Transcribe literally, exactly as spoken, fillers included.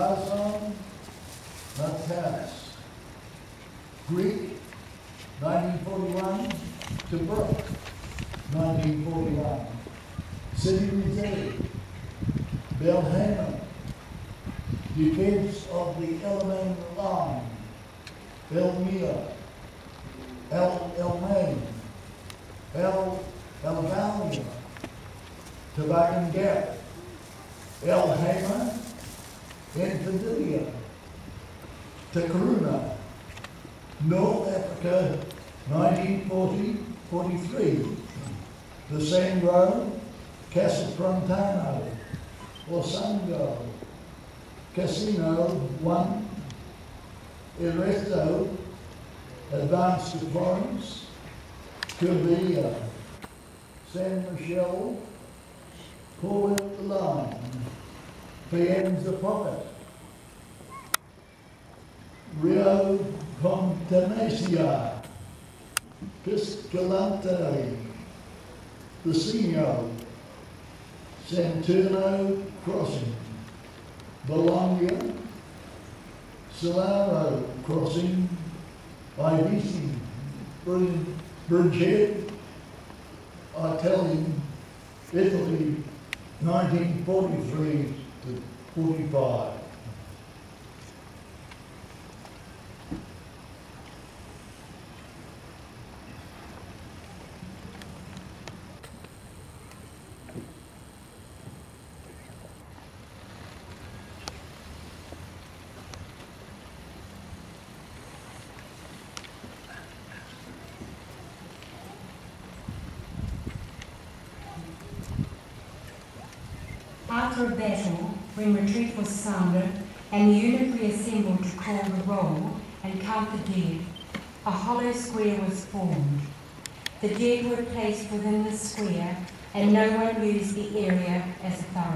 Jason Matanis. Greek, nineteen forty-one. Tobruk, nineteen forty-one. City Reserve, Belhaven. Defense of the El Alamein Line, Belmira, El Alamein, El Alamein, Tobacco Gap, El Hamer, Infidelia, Takaruna, North Africa, nineteen forty to forty-three, the same road, Casa Frontano, Osango, Casino one, Eretto, advanced to Florence, Covia, San Michele, Call It the Line, Pienza Pocket, Rio Contanesia, Piscalante, The Sino, Santurno Crossing, Bologna, Solano Crossing, Ivisi, Bridget, Italian, Italy, nineteen forty-three to forty-five. After a battle, when retreat was sounded and the unit reassembled to call the roll and count the dead, a hollow square was formed. The dead were placed within the square and no one used the area as a thoroughfare.